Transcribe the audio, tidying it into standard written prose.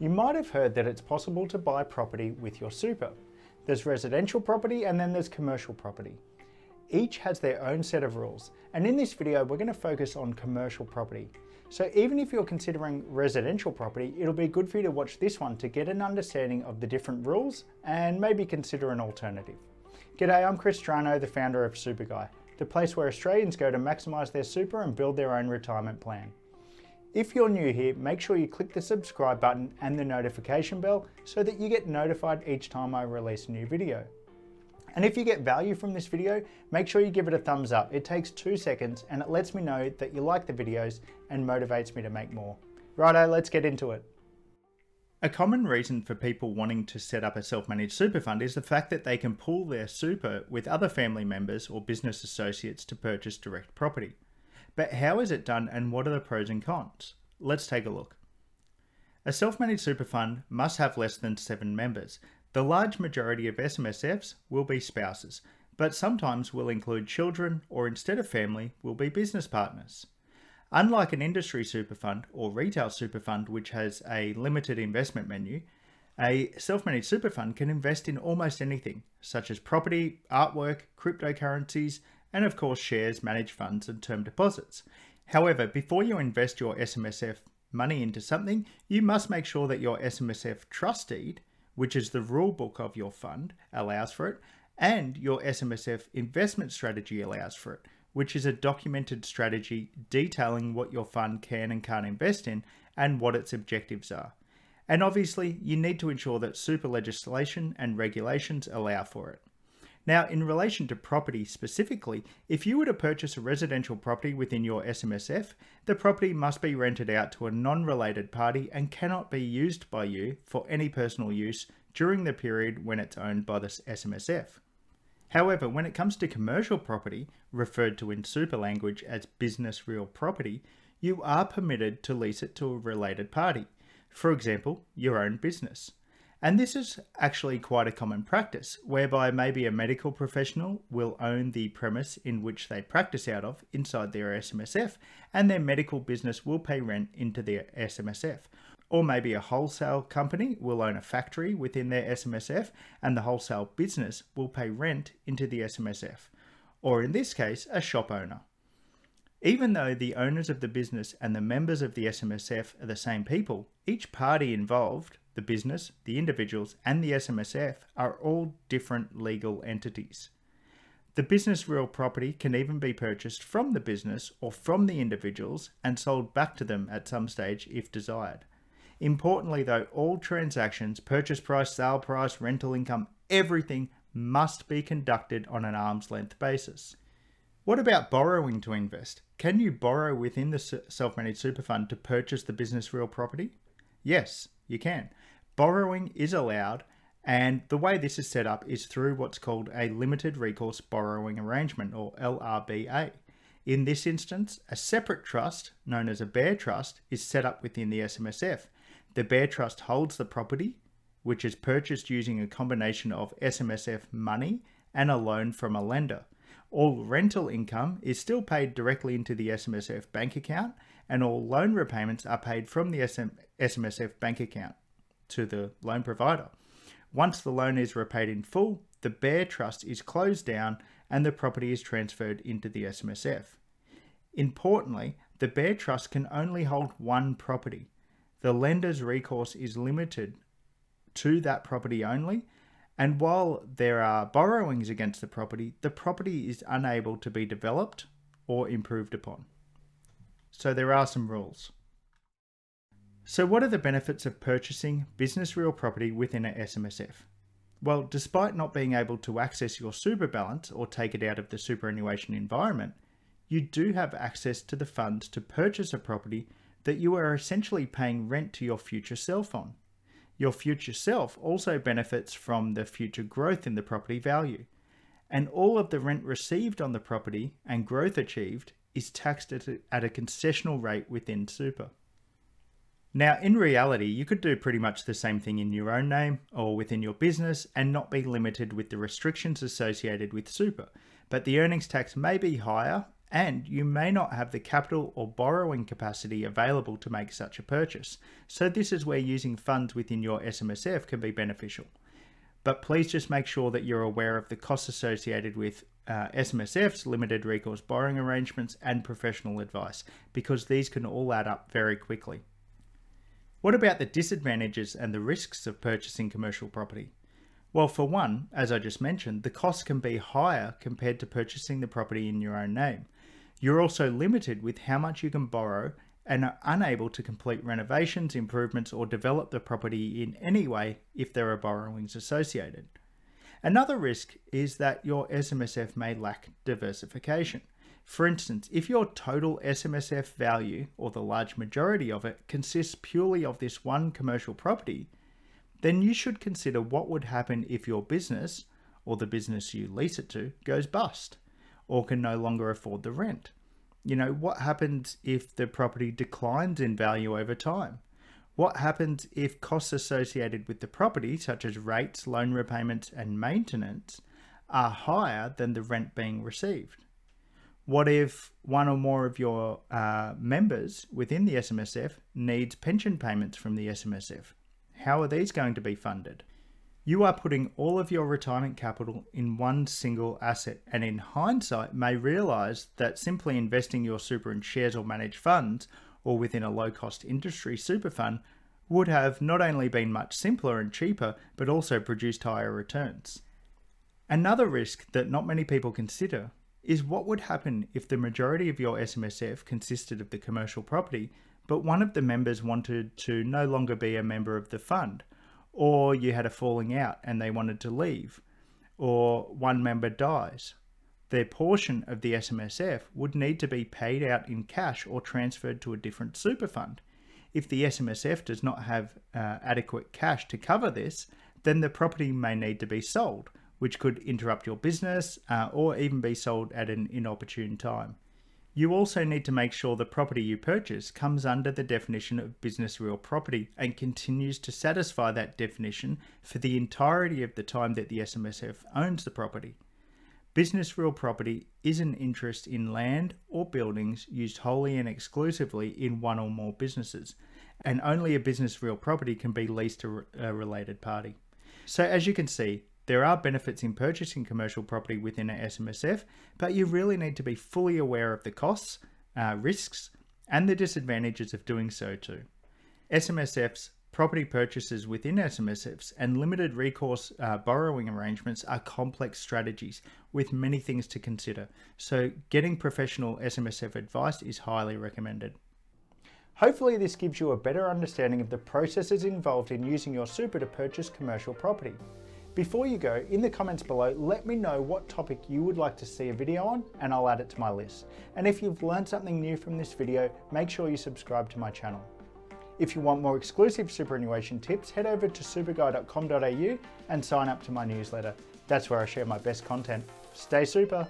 You might have heard that it's possible to buy property with your super. There's residential property and then there's commercial property. Each has their own set of rules, and in this video we're going to focus on commercial property. So even if you're considering residential property, it'll be good for you to watch this one to get an understanding of the different rules and maybe consider an alternative. G'day, I'm Chris Strano, the founder of SuperGuy, the place where Australians go to maximise their super and build their own retirement plan. If you're new here, make sure you click the subscribe button and the notification bell so that you get notified each time I release a new video. And if you get value from this video, make sure you give it a thumbs up. It takes 2 seconds and it lets me know that you like the videos and motivates me to make more. Righto, let's get into it. A common reason for people wanting to set up a self-managed super fund is the fact that they can pool their super with other family members or business associates to purchase direct property. But how is it done and what are the pros and cons? Let's take a look. A self-managed super fund must have less than 7 members. The large majority of SMSFs will be spouses, but sometimes will include children, or instead of family, will be business partners. Unlike an industry super fund or retail super fund, which has a limited investment menu, a self-managed super fund can invest in almost anything, such as property, artwork, cryptocurrencies, and of course shares, managed funds, and term deposits. However, before you invest your SMSF money into something, you must make sure that your SMSF trust deed, which is the rule book of your fund, allows for it, and your SMSF investment strategy allows for it, which is a documented strategy detailing what your fund can and can't invest in and what its objectives are. And obviously, you need to ensure that super legislation and regulations allow for it. Now, in relation to property specifically, if you were to purchase a residential property within your SMSF, the property must be rented out to a non-related party and cannot be used by you for any personal use during the period when it's owned by the SMSF. However, when it comes to commercial property, referred to in super language as business real property, you are permitted to lease it to a related party, for example, your own business. And this is actually quite a common practice, whereby maybe a medical professional will own the premise in which they practice out of inside their SMSF, and their medical business will pay rent into their SMSF. Or maybe a wholesale company will own a factory within their SMSF, and the wholesale business will pay rent into the SMSF. Or in this case, a shop owner. Even though the owners of the business and the members of the SMSF are the same people, each party involved, the business, the individuals, and the SMSF, are all different legal entities. The business real property can even be purchased from the business or from the individuals and sold back to them at some stage if desired. Importantly though, all transactions, purchase price, sale price, rental income, everything must be conducted on an arm's length basis. What about borrowing to invest? Can you borrow within the self-managed super fund to purchase the business real property? Yes, you can. Borrowing is allowed, and the way this is set up is through what's called a limited recourse borrowing arrangement, or LRBA. In this instance, a separate trust, known as a bare trust, is set up within the SMSF. The bare trust holds the property, which is purchased using a combination of SMSF money and a loan from a lender. All rental income is still paid directly into the SMSF bank account, and all loan repayments are paid from the SMSF bank account to the loan provider. Once the loan is repaid in full, the bare trust is closed down and the property is transferred into the SMSF. Importantly, the bare trust can only hold one property. The lender's recourse is limited to that property only, and while there are borrowings against the property is unable to be developed or improved upon. So there are some rules. So what are the benefits of purchasing business real property within an SMSF? Well, despite not being able to access your super balance or take it out of the superannuation environment, you do have access to the funds to purchase a property that you are essentially paying rent to your future self on. Your future self also benefits from the future growth in the property value, and all of the rent received on the property and growth achieved is taxed at a concessional rate within super. Now, in reality, you could do pretty much the same thing in your own name or within your business and not be limited with the restrictions associated with super, but the earnings tax may be higher and you may not have the capital or borrowing capacity available to make such a purchase. So this is where using funds within your SMSF can be beneficial. But please just make sure that you're aware of the costs associated with SMSFs, limited recourse borrowing arrangements, and professional advice, because these can all add up very quickly. What about the disadvantages and the risks of purchasing commercial property? Well, for one, as I just mentioned, the costs can be higher compared to purchasing the property in your own name. You're also limited with how much you can borrow and are unable to complete renovations, improvements, or develop the property in any way if there are borrowings associated. Another risk is that your SMSF may lack diversification. For instance, if your total SMSF value, or the large majority of it, consists purely of this one commercial property, then you should consider what would happen if your business, or the business you lease it to, goes bust, or can no longer afford the rent. You know, what happens if the property declines in value over time? What happens if costs associated with the property, such as rates, loan repayments, and maintenance, are higher than the rent being received? What if one or more of your members within the SMSF needs pension payments from the SMSF? How are these going to be funded? You are putting all of your retirement capital in one single asset, and in hindsight may realize that simply investing your super in shares or managed funds, or within a low-cost industry super fund, would have not only been much simpler and cheaper, but also produced higher returns. Another risk that not many people consider is what would happen if the majority of your SMSF consisted of the commercial property, but one of the members wanted to no longer be a member of the fund, or you had a falling out and they wanted to leave, or one member dies. Their portion of the SMSF would need to be paid out in cash or transferred to a different super fund. If the SMSF does not have adequate cash to cover this, then the property may need to be sold, which could interrupt your business or even be sold at an inopportune time. You also need to make sure the property you purchase comes under the definition of business real property and continues to satisfy that definition for the entirety of the time that the SMSF owns the property. Business real property is an interest in land or buildings used wholly and exclusively in one or more businesses, and only a business real property can be leased to a related party. So as you can see, there are benefits in purchasing commercial property within an SMSF, but you really need to be fully aware of the costs, risks, and the disadvantages of doing so too. SMSFs, property purchases within SMSFs, and limited recourse borrowing arrangements are complex strategies with many things to consider. So getting professional SMSF advice is highly recommended. Hopefully this gives you a better understanding of the processes involved in using your super to purchase commercial property. Before you go, in the comments below, let me know what topic you would like to see a video on and I'll add it to my list. And if you've learned something new from this video, make sure you subscribe to my channel. If you want more exclusive superannuation tips, head over to superguy.com.au and sign up to my newsletter. That's where I share my best content. Stay super.